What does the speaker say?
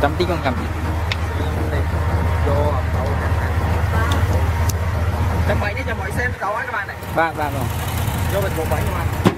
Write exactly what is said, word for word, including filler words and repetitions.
Tấm tí con cầm gì? Tấm bảy cho mọi xem cậu á các bạn này. Ba ba rồi. Vô mình một bảy các bạn.